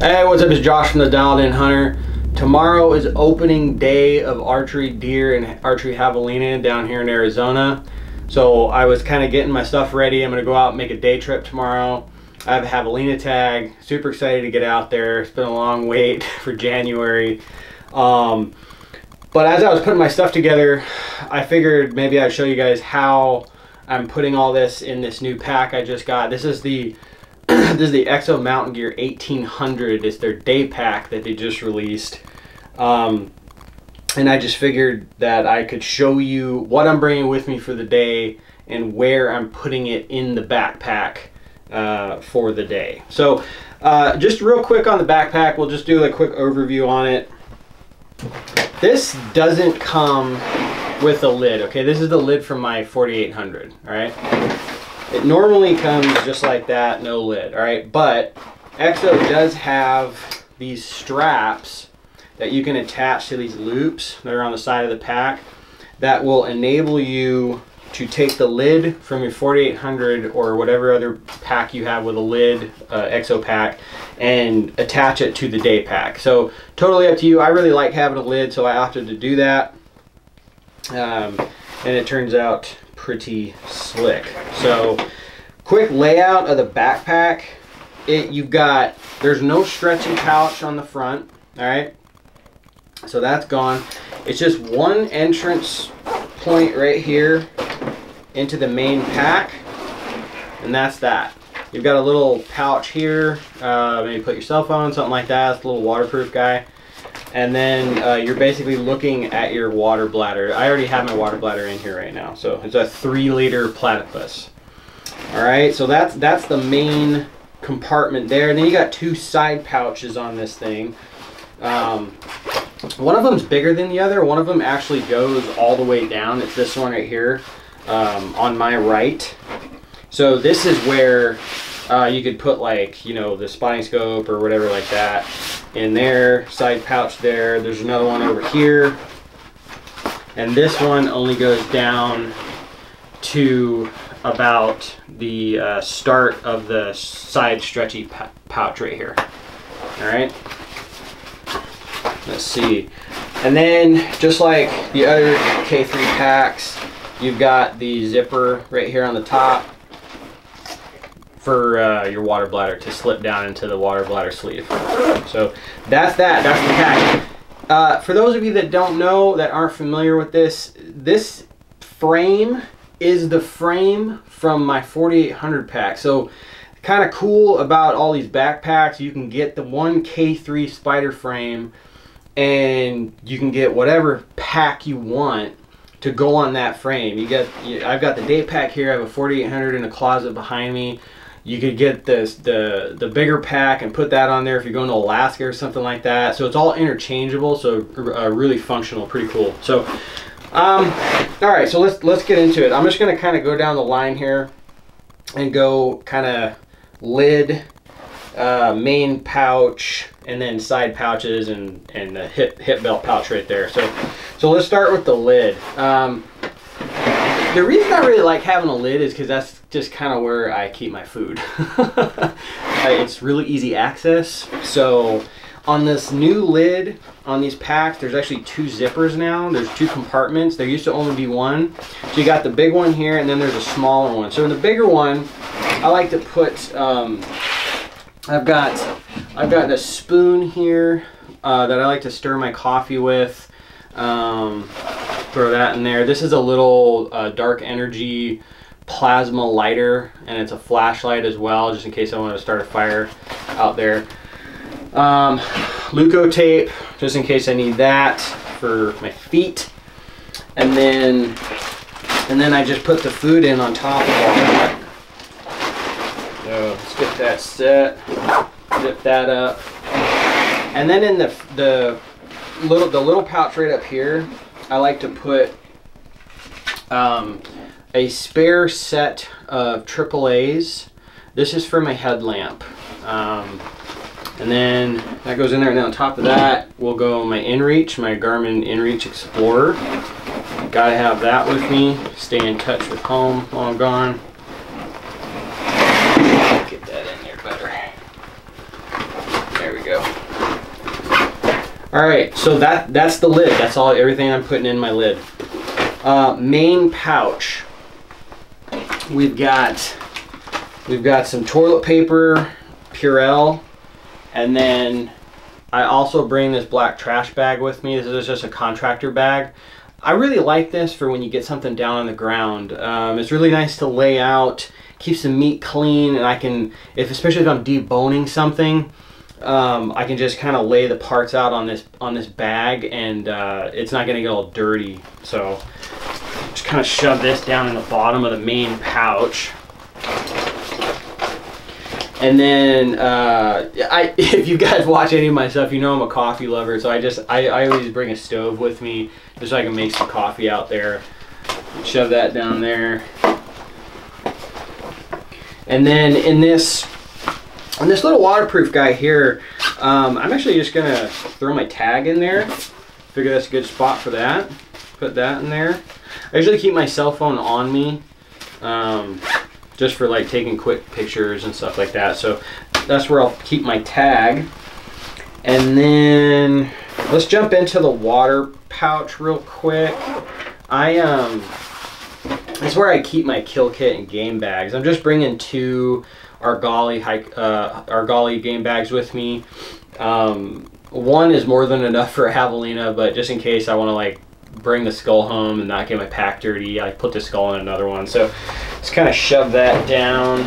Hey, what's up? It's Josh from the Dialed in Hunter. Tomorrow is opening day of archery deer and archery javelina down here in Arizona. So I was kind of getting my stuff ready. I'm going to go out and make a day trip tomorrow. I have a javelina tag. Super excited to get out there. It's been a long wait for January. But as I was putting my stuff together, I figured maybe I'd show you guys how I'm putting all this in this new pack I just got. This is the Exo Mountain Gear 1800. It's their day pack that they just released. And I just figured that I could show you what I'm bringing with me for the day and where I'm putting it in the backpack for the day. So just real quick on the backpack, we'll just do a quick overview on it. This doesn't come with a lid, okay? This is the lid from my 4800, all right? It normally comes just like that, no lid, all right? But Exo does have these straps that you can attach to these loops that are on the side of the pack that will enable you to take the lid from your 4800 or whatever other pack you have with a lid, Exo pack, and attach it to the day pack. So totally up to you. I really like having a lid, so I opted to do that. And it turns out pretty slick. So quick layout of the backpack. There's no stretchy pouch on the front, all right? So that's gone. It's just one entrance point right here into the main pack, and that's that. You've got a little pouch here, maybe put your cell phone, something like that. It's a little waterproof guy. And then you're basically looking at your water bladder. I already have my water bladder in here right now. So it's a 3-liter platypus. All right, so that's the main compartment there. And then you got two side pouches on this thing. One of them's bigger than the other. One of them actually goes all the way down. It's this one right here on my right. So this is where you could put, like, you know, the spotting scope or whatever like that in there, side pouch there. There's another one over here. And this one only goes down to about the start of the side stretchy pouch right here. All right, let's see. And then just like the other K3 packs, you've got the zipper right here on the top for your water bladder to slip down into the water bladder sleeve. So that's that, that's the pack. For those of you that don't know, that aren't familiar with this, this frame is the frame from my 4800 pack. So kind of cool about all these backpacks, you can get the one K3 Spider frame and you can get whatever pack you want to go on that frame. I've got the day pack here, I have a 4800 in a closet behind me. You could get this, the bigger pack and put that on there if you're going to Alaska or something like that. So it's all interchangeable, so really functional, pretty cool. So, all right, so let's get into it. I'm just gonna kind of go down the line here and go kind of lid, main pouch, and then side pouches and the hip belt pouch right there. So let's start with the lid. The reason I really like having a lid is because that's just kind of where I keep my food. It's really easy access. So on this new lid, on these packs, there's actually two zippers now. There's two compartments. There used to only be one. So you got the big one here, and then there's a smaller one. So in the bigger one, I like to put, I've got a spoon here that I like to stir my coffee with. Throw that in there. This is a little Dark Energy Plasma lighter, and it's a flashlight as well, just in case I want to start a fire out there. Leukotape, just in case I need that for my feet. And then I just put the food in on top of all that. So let's get that set, zip that up. And then in the little pouch right up here, I like to put a spare set of AAAs. This is for my headlamp, and then that goes in there. And then on top of that will go my InReach, my Garmin InReach Explorer. Gotta have that with me. Stay in touch with home while I'm gone. Get that in there better. There we go. All right, so that's the lid. That's all, everything I'm putting in my lid. Main pouch. We've got some toilet paper, Purell, and then I also bring this black trash bag with me. This is just a contractor bag. I really like this for when you get something down on the ground. It's really nice to lay out, keeps the meat clean, and I can, especially if I'm deboning something, I can just kind of lay the parts out on this bag, and it's not going to get all dirty. So just kind of shove this down in the bottom of the main pouch. And then if you guys watch any of my stuff, you know I'm a coffee lover, so I always bring a stove with me just so I can make some coffee out there. Shove that down there. And then in this little waterproof guy here, I'm actually just going to throw my tag in there. Figure that's a good spot for that. Put that in there. I usually keep my cell phone on me just for like taking quick pictures and stuff like that. So that's where I'll keep my tag. And then let's jump into the water pouch real quick. That's where I keep my kill kit and game bags. I'm just bringing two Argali game bags with me. One is more than enough for a javelina, but just in case I want to like bring the skull home and not get my pack dirty, I put the skull in another one. So just kind of shove that down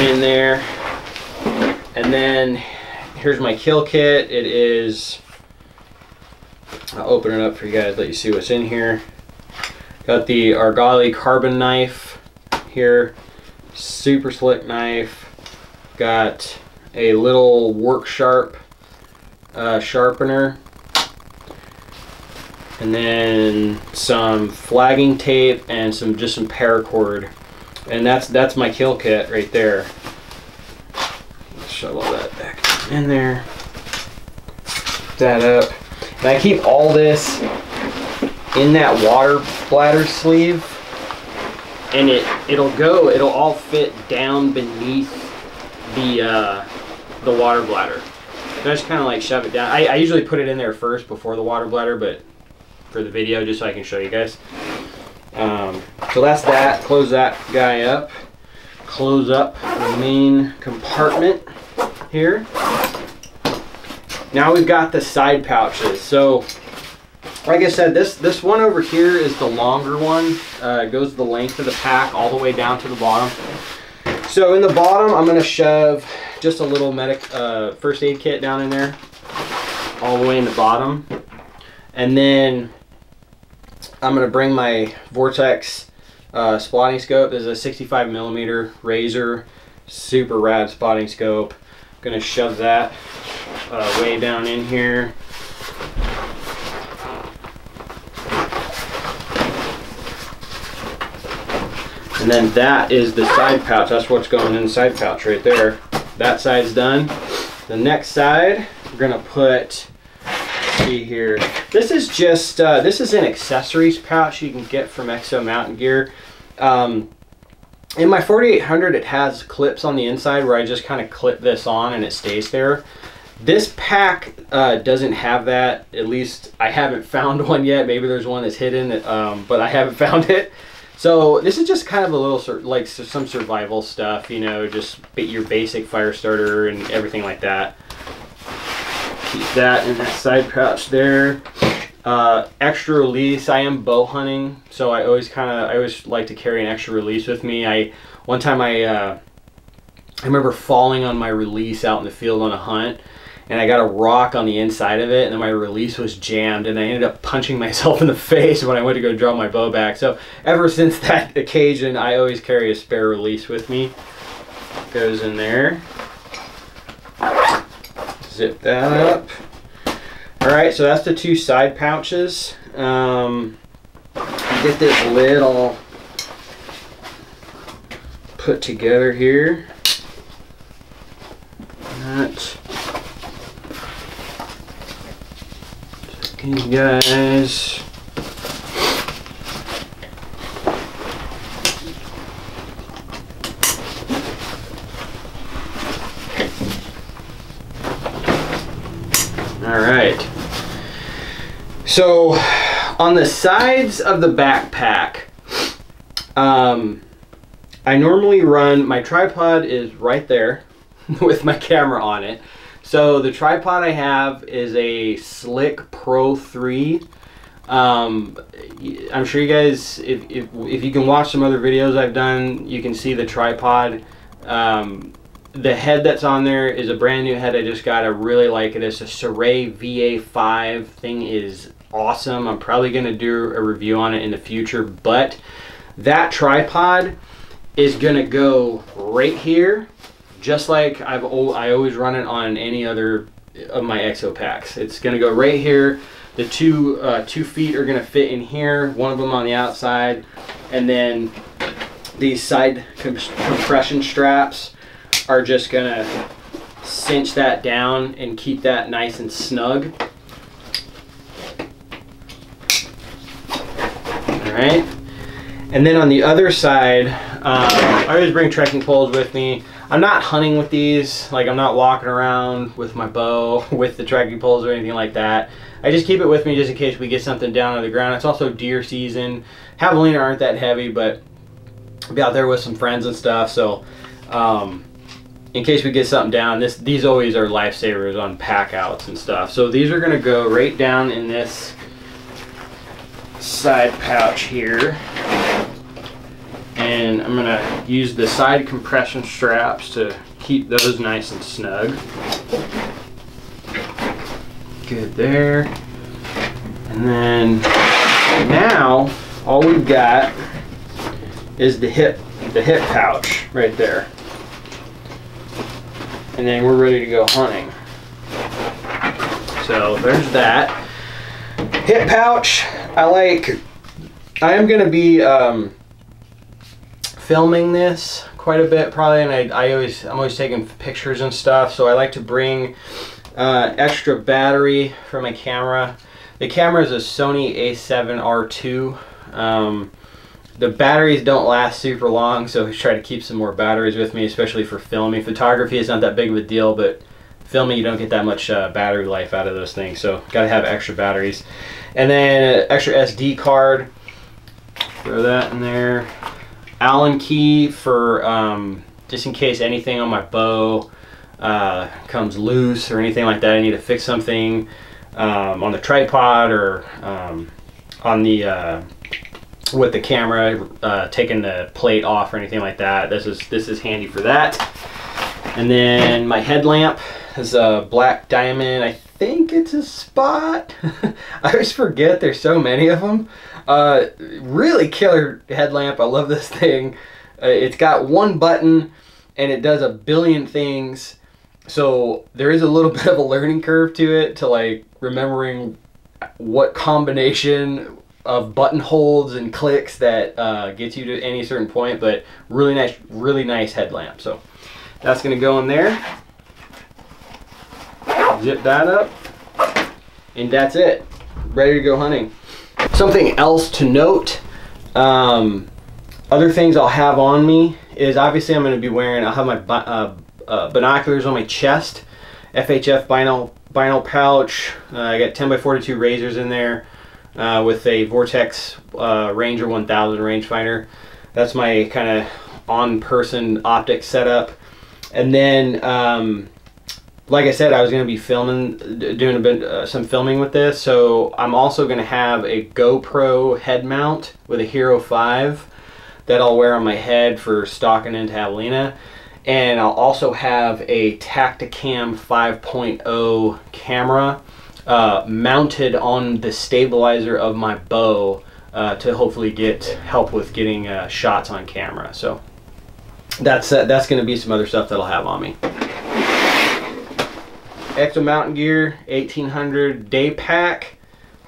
in there. And then here's my kill kit. It is, I'll open it up for you guys, let you see what's in here. Got the Argali carbon knife here. Super slick knife. Got a little Work Sharp sharpener, and then some flagging tape and just some paracord, and that's my kill kit right there. Shove all that back in there. Put that up, and I keep all this in that water bladder sleeve. And it'll all fit down beneath the water bladder. And I just kind of like shove it down. I usually put it in there first before the water bladder, but for the video, just so I can show you guys. So that's that. Close that guy up. Close up the main compartment here. Now we've got the side pouches. So like I said, this one over here is the longer one. It goes the length of the pack all the way down to the bottom. So in the bottom, I'm going to shove just a little first aid kit down in there, all the way in the bottom. And then I'm going to bring my Vortex spotting scope. This is a 65 millimeter Razor, super rad spotting scope. I'm going to shove that way down in here. And then that is the side pouch. That's what's going in the side pouch right there. That side's done. The next side, we're gonna put, see here. This is just, this is an accessories pouch you can get from Exo Mountain Gear. In my 4800, it has clips on the inside where I just kind of clip this on and it stays there. This pack doesn't have that. At least I haven't found one yet. Maybe there's one that's hidden, but I haven't found it. So this is just kind of a little, like some survival stuff, you know, just your basic fire starter and everything like that. Keep that in that side pouch there. Extra release, I am bow hunting, so I always like to carry an extra release with me. One time I remember falling on my release out in the field on a hunt, and I got a rock on the inside of it, and then my release was jammed, and I ended up punching myself in the face when I went to go draw my bow back. So ever since that occasion, I always carry a spare release with me. Goes in there. Zip that up. All right, so that's the two side pouches. Get this lid all put together here. That. You guys, all All right. So on the sides of the backpack, I normally run, my tripod is right there with my camera on it. So the tripod I have is a Slick Pro 3. I'm sure you guys, if you can watch some other videos I've done, you can see the tripod. The head that's on there is a brand new head I just got. I really like it. It's a Serray VA5. Thing is awesome. I'm probably going to do a review on it in the future, but that tripod is going to go right here, just like I always run it on any other of my Exo packs. It's going to go right here. The two feet are going to fit in here, one of them on the outside, and then these side compression straps are just gonna cinch that down and keep that nice and snug. All right, and then on the other side, I always bring trekking poles with me. I'm not hunting with these, like I'm not walking around with my bow with the trekking poles or anything like that. I just keep it with me just in case we get something down on the ground. It's also deer season. Javelina aren't that heavy, but I'll be out there with some friends and stuff, so in case we get something down, these always are lifesavers on pack outs and stuff. So these are going to go right down in this side pouch here. And I'm going to use the side compression straps to keep those nice and snug. Good there. And then now all we've got is the hip pouch right there. And then we're ready to go hunting. So there's that hip pouch. I am going to be filming this quite a bit probably, and I'm always taking pictures and stuff, so I like to bring extra battery for my camera. The camera is a Sony A7R2. The batteries don't last super long, so I try to keep some more batteries with me, especially for filming. Photography is not that big of a deal, but filming, you don't get that much battery life out of those things, so gotta have extra batteries. And then an extra SD card, throw that in there. Allen key for just in case anything on my bow comes loose or anything like that. I need to fix something on the tripod or on the with the camera, taking the plate off or anything like that. This is handy for that. And then my headlamp is a Black Diamond. I think it's a Spot. I always forget there's so many of them. Really killer headlamp. I love this thing. It's got one button and it does a billion things. So there is a little bit of a learning curve to it, to like remembering what combination of button holds and clicks that gets you to any certain point, but really nice headlamp. So that's gonna go in there. Zip that up, and that's it. Ready to go hunting. Something else to note, other things I'll have on me is obviously I'm gonna be wearing, I'll have my binoculars on my chest, FHF vinyl pouch. I got 10x42 razors in there. With a Vortex Ranger 1000 rangefinder. That's my kind of on-person optic setup. And then, like I said, I was going to be doing some filming with this, so I'm also going to have a GoPro head mount with a Hero 5 that I'll wear on my head for stalking into javelina. And I'll also have a Tacticam 5.0 camera mounted on the stabilizer of my bow to hopefully help with getting shots on camera. So that's going to be some other stuff that'll have on me. Exo Mountain Gear 1800 day pack.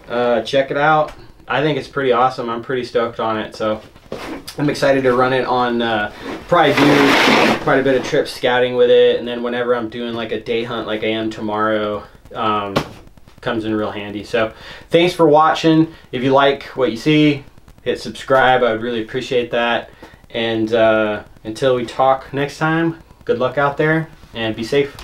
Check it out. I think it's pretty awesome. I'm pretty stoked on it. So I'm excited to run it on probably do quite a bit of trip scouting with it, and then whenever I'm doing like a day hunt like I am tomorrow, comes in real handy. So thanks for watching. If you like what you see, hit subscribe. I would really appreciate that. And until we talk next time, good luck out there and be safe.